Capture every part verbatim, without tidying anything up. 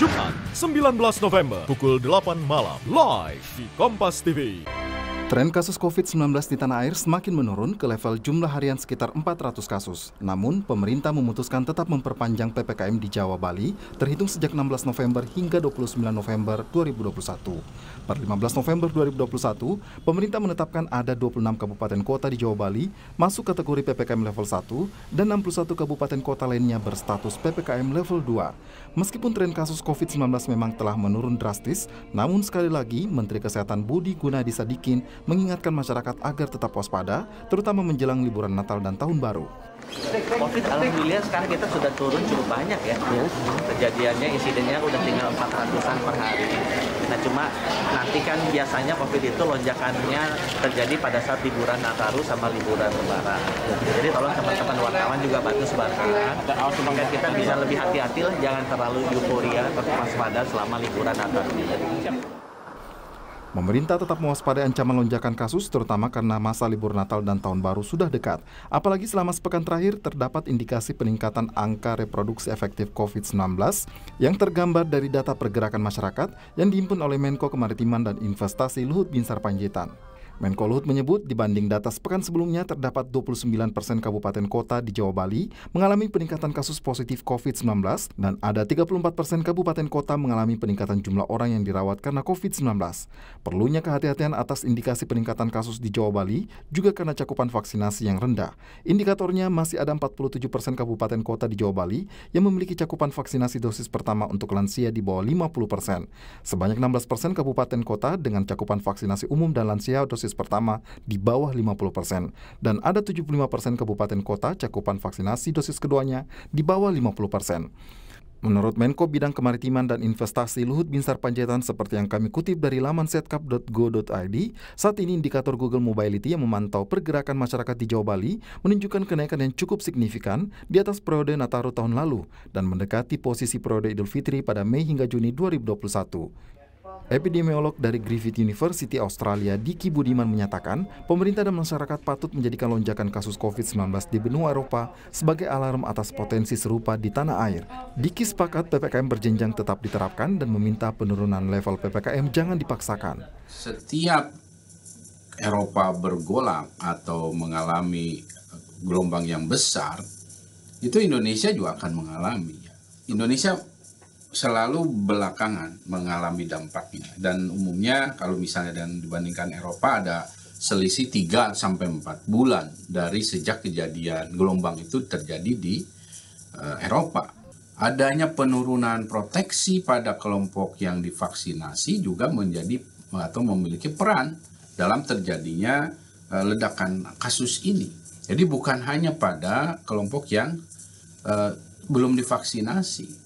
Jumat sembilan belas November pukul delapan malam live di Kompas T V. Tren kasus COVID sembilan belas di tanah air semakin menurun ke level jumlah harian sekitar empat ratus kasus. Namun, pemerintah memutuskan tetap memperpanjang P P K M di Jawa Bali terhitung sejak enam belas November hingga dua puluh sembilan November dua ribu dua puluh satu. Per lima belas November dua ribu dua puluh satu, pemerintah menetapkan ada dua puluh enam kabupaten kota di Jawa Bali masuk kategori P P K M level satu dan enam puluh satu kabupaten kota lainnya berstatus P P K M level dua. Meskipun tren kasus COVID sembilan belas memang telah menurun drastis, namun sekali lagi Menteri Kesehatan Budi Gunadi Sadikin mengingatkan masyarakat agar tetap waspada, terutama menjelang liburan Natal dan Tahun Baru. COVID, alhamdulillah sekarang kita sudah turun cukup banyak ya. Kejadiannya, insidennya udah tinggal empat ratusan per hari. Nah, cuma nanti kan biasanya COVID itu lonjakannya terjadi pada saat liburan Nataru sama liburan Lebaran. Jadi tolong teman-teman wartawan juga bantu sebarkan. Semoga kita bisa lebih hati-hati lah, jangan terlalu euforia, tetap waspada selama liburan Nataru. Pemerintah tetap mewaspadai ancaman lonjakan kasus, terutama karena masa libur Natal dan Tahun Baru sudah dekat. Apalagi selama sepekan terakhir terdapat indikasi peningkatan angka reproduksi efektif COVID sembilan belas yang tergambar dari data pergerakan masyarakat yang dihimpun oleh Menko Kemaritiman dan Investasi Luhut Binsar Pandjaitan. Menko Luhut menyebut dibanding data sepekan sebelumnya terdapat dua puluh sembilan persen kabupaten kota di Jawa Bali mengalami peningkatan kasus positif COVID sembilan belas dan ada tiga puluh empat persen kabupaten kota mengalami peningkatan jumlah orang yang dirawat karena COVID sembilan belas. Perlunya kehati-hatian atas indikasi peningkatan kasus di Jawa Bali juga karena cakupan vaksinasi yang rendah. Indikatornya masih ada empat puluh tujuh persen kabupaten kota di Jawa Bali yang memiliki cakupan vaksinasi dosis pertama untuk lansia di bawah lima puluh persen. Sebanyak enam belas persen kabupaten kota dengan cakupan vaksinasi umum dan lansia dosis pertama di bawah lima puluh persen dan ada tujuh puluh lima persen kabupaten kota cakupan vaksinasi dosis keduanya di bawah lima puluh persen. Menurut Menko Bidang Kemaritiman dan Investasi Luhut Binsar Pandjaitan seperti yang kami kutip dari laman setkap titik go titik id, saat ini indikator Google Mobility yang memantau pergerakan masyarakat di Jawa Bali menunjukkan kenaikan yang cukup signifikan di atas periode Nataru tahun lalu dan mendekati posisi periode Idul Fitri pada Mei hingga Juni dua ribu dua puluh satu. Epidemiolog dari Griffith University Australia, Dicky Budiman menyatakan, pemerintah dan masyarakat patut menjadikan lonjakan kasus COVID sembilan belas di benua Eropa sebagai alarm atas potensi serupa di tanah air. Dicky sepakat P P K M berjenjang tetap diterapkan dan meminta penurunan level P P K M jangan dipaksakan. Setiap Eropa bergolak atau mengalami gelombang yang besar, itu Indonesia juga akan mengalami. Indonesia selalu belakangan mengalami dampaknya, dan umumnya kalau misalnya dan dibandingkan Eropa ada selisih tiga sampai empat bulan dari sejak kejadian gelombang itu terjadi di uh, Eropa. Adanya penurunan proteksi pada kelompok yang divaksinasi juga menjadi atau memiliki peran dalam terjadinya uh, ledakan kasus ini. Jadi bukan hanya pada kelompok yang uh, belum divaksinasi.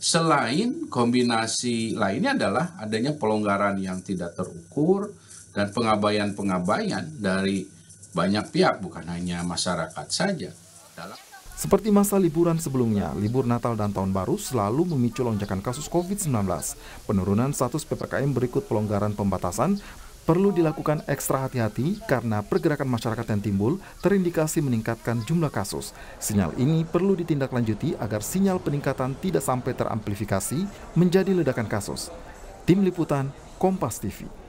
Selain kombinasi lainnya adalah adanya pelonggaran yang tidak terukur dan pengabaian-pengabaian dari banyak pihak, bukan hanya masyarakat saja. Dalam Seperti masa liburan sebelumnya, libur Natal dan Tahun Baru selalu memicu lonjakan kasus COVID sembilan belas. Penurunan status P P K M berikut pelonggaran pembatasan perlu dilakukan ekstra hati-hati karena pergerakan masyarakat yang timbul terindikasi meningkatkan jumlah kasus. Sinyal ini perlu ditindaklanjuti agar sinyal peningkatan tidak sampai teramplifikasi menjadi ledakan kasus. Tim Liputan Kompas T V.